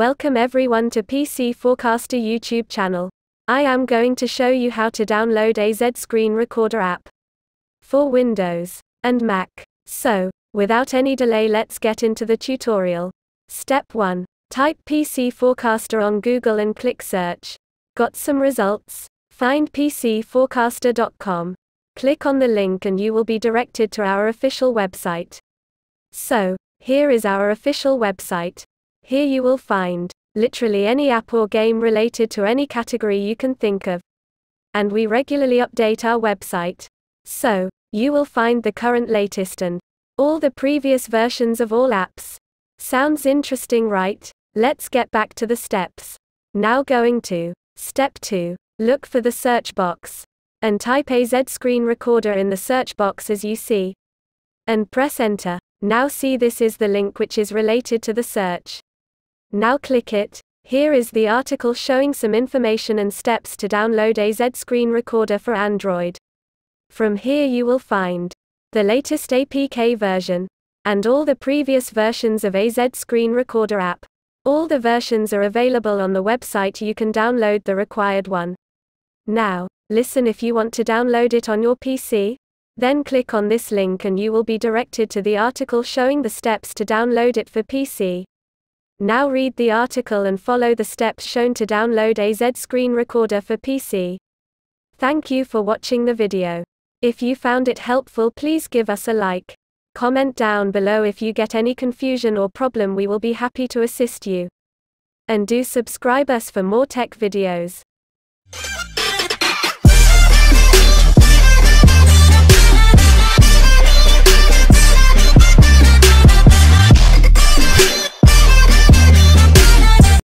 Welcome everyone to PC Forecaster YouTube channel. I am going to show you how to download AZ Screen Recorder app for Windows and Mac. So, without any delay, let's get into the tutorial. Step 1. Type PC Forecaster on Google and click search. Got some results? Find PCForecaster.com. Click on the link and you will be directed to our official website. So, here is our official website. Here you will find literally any app or game related to any category you can think of. And we regularly update our website. So, you will find the current latest and all the previous versions of all apps. Sounds interesting, right? Let's get back to the steps. Now going to step 2. Look for the search box and type AZ Screen Recorder in the search box as you see. And press enter. Now see, this is the link which is related to the search. Now click it. Here is the article showing some information and steps to download AZ Screen Recorder for Android. From here you will find the latest APK version and all the previous versions of AZ Screen Recorder app. All the versions are available on the website. You can download the required one. Now, listen, if you want to download it on your PC, then click on this link and you will be directed to the article showing the steps to download it for PC. Now read the article and follow the steps shown to download AZ Screen Recorder for PC. Thank you for watching the video. If you found it helpful, please give us a like. Comment down below if you get any confusion or problem, we will be happy to assist you. And do subscribe us for more tech videos.